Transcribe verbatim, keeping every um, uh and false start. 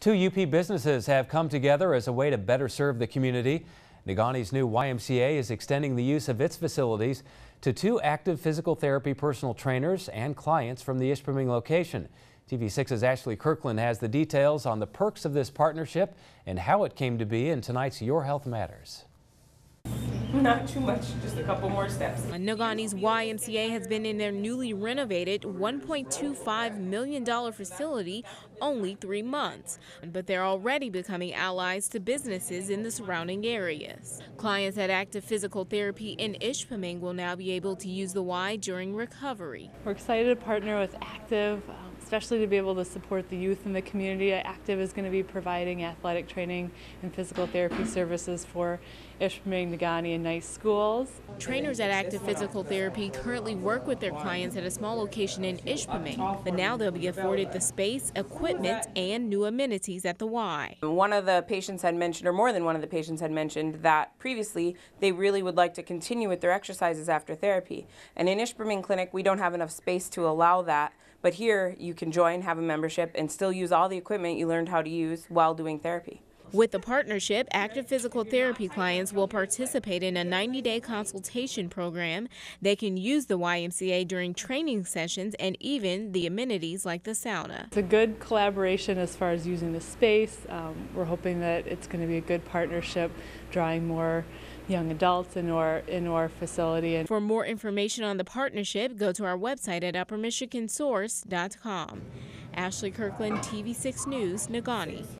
Two U P businesses have come together as a way to better serve the community. Negaunee's new Y M C A is extending the use of its facilities to two Active Physical Therapy personal trainers and clients from the Ishpeming location. T V six's Ashley Kirkland has the details on the perks of this partnership and how it came to be in tonight's Your Health Matters. Not too much, just a couple more steps. Negaunee's Y M C A has been in their newly renovated one point two five million dollar facility only three months, but they're already becoming allies to businesses in the surrounding areas. Clients at Active Physical Therapy in Ishpeming will now be able to use the Y during recovery. We're excited to partner with Active, especially to be able to support the youth in the community. Active is going to be providing athletic training and physical therapy services for Ishpeming, Negaunee, and NICE schools. Trainers at Active Physical Therapy currently work with their clients at a small location in Ishpeming, but now they'll be afforded the space, equipment, and new amenities at the Y. One of the patients had mentioned, or more than one of the patients had mentioned, that previously they really would like to continue with their exercises after therapy. And in Ishpeming Clinic, we don't have enough space to allow that, but here you can join, have a membership, and still use all the equipment you learned how to use while doing therapy. With the partnership, Active Physical Therapy clients will participate in a ninety day consultation program. They can use the Y M C A during training sessions and even the amenities like the sauna. It's a good collaboration as far as using the space. Um, we're hoping that it's going to be a good partnership, drawing more young adults in our, in our facility. And for more information on the partnership, go to our website at upper michigan source dot com. Ashley Kirkland, T V six News, Negaunee.